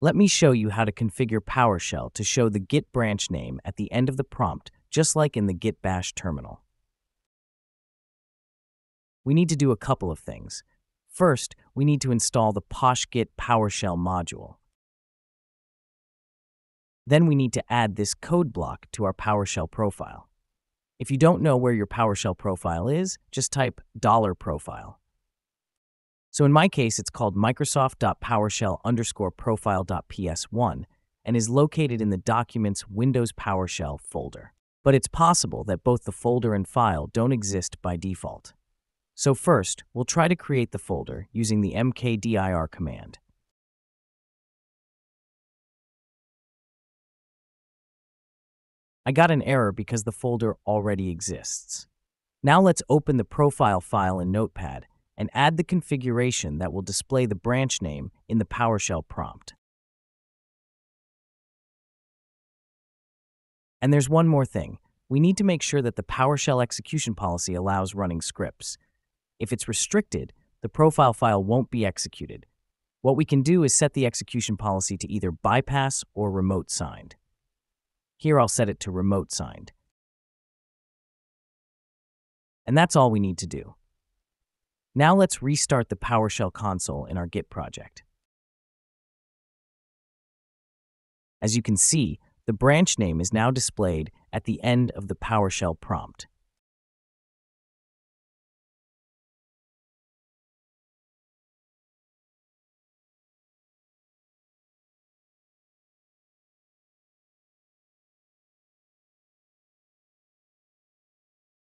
Let me show you how to configure PowerShell to show the Git branch name at the end of the prompt, just like in the Git Bash terminal. We need to do a couple of things. First, we need to install the Posh-Git PowerShell module. Then we need to add this code block to our PowerShell profile. If you don't know where your PowerShell profile is, just type $profile. So in my case, it's called Microsoft.PowerShell_profile.ps1 and is located in the Documents Windows PowerShell folder. But it's possible that both the folder and file don't exist by default. So first, we'll try to create the folder using the mkdir command. I got an error because the folder already exists. Now let's open the profile file in Notepad and add the configuration that will display the branch name in the PowerShell prompt. And there's one more thing. We need to make sure that the PowerShell execution policy allows running scripts. If it's restricted, the profile file won't be executed. What we can do is set the execution policy to either bypass or remote signed. Here I'll set it to remote signed. And that's all we need to do. Now let's restart the PowerShell console in our Git project. As you can see, the branch name is now displayed at the end of the PowerShell prompt.